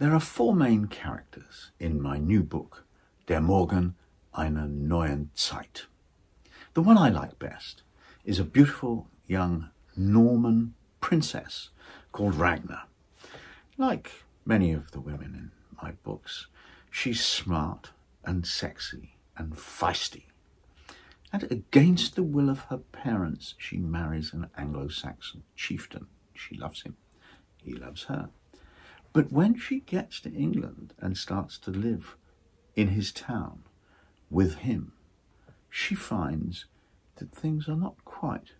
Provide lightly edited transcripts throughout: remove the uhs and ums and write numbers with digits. There are four main characters in my new book, Der Morgen einer neuen Zeit. The one I like best is a beautiful young Norman princess called Ragna. Like many of the women in my books, she's smart and sexy and feisty. And against the will of her parents, she marries an Anglo-Saxon chieftain. She loves him. He loves her. But when she gets to England and starts to live in his town with him, she finds that things are not quite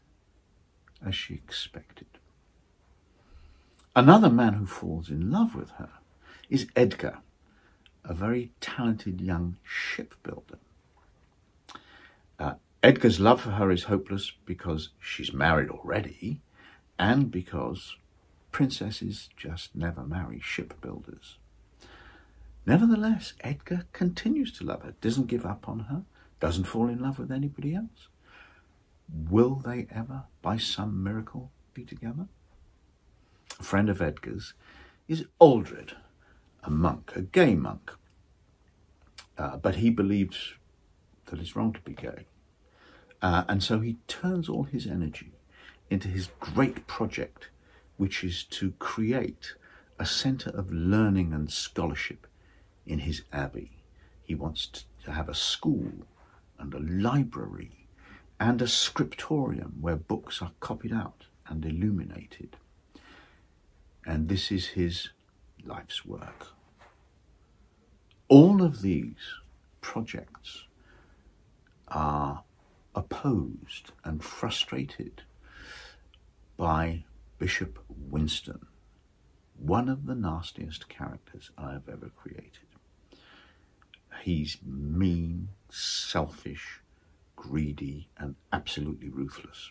as she expected. Another man who falls in love with her is Edgar, a very talented young shipbuilder. Edgar's love for her is hopeless because she's married already and because princesses just never marry shipbuilders. Nevertheless, Edgar continues to love her, doesn't give up on her, doesn't fall in love with anybody else. Will they ever, by some miracle, be together? A friend of Edgar's is Aldred, a monk, a gay monk, but he believes that it's wrong to be gay. And so he turns all his energy into his great project, which is to create a centre of learning and scholarship in his abbey. He wants to have a school and a library and a scriptorium where books are copied out and illuminated. And this is his life's work. All of these projects are opposed and frustrated by Bishop Wynstan, one of the nastiest characters I have ever created. He's mean, selfish, greedy, and absolutely ruthless.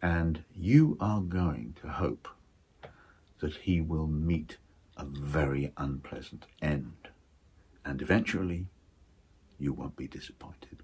And you are going to hope that he will meet a very unpleasant end. And eventually, you won't be disappointed.